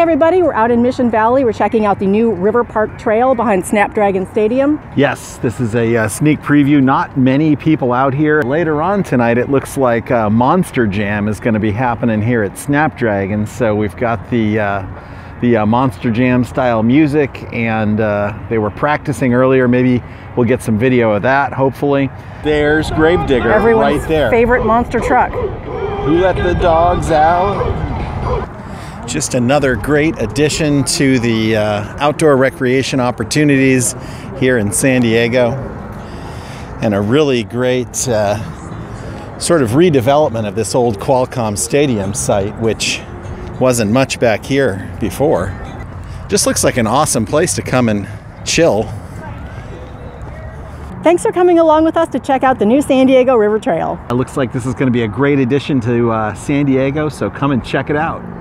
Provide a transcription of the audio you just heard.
Hey everybody, we're out in Mission Valley. We're checking out the new River Park Trail behind Snapdragon Stadium. Yes, this is a sneak preview. Not many people out here. Later on tonight, it looks like Monster Jam is going to be happening here at Snapdragon. So we've got the Monster Jam style music, and they were practicing earlier. Maybe we'll get some video of that, hopefully. There's Gravedigger right there. Everyone's favorite monster truck. Who let the dogs out? Just another great addition to the outdoor recreation opportunities here in San Diego, and a really great sort of redevelopment of this old Qualcomm Stadium site, which wasn't much back here before. Just looks like an awesome place to come and chill. Thanks for coming along with us to check out the new San Diego River Trail. It looks like this is going to be a great addition to San Diego, so come and check it out.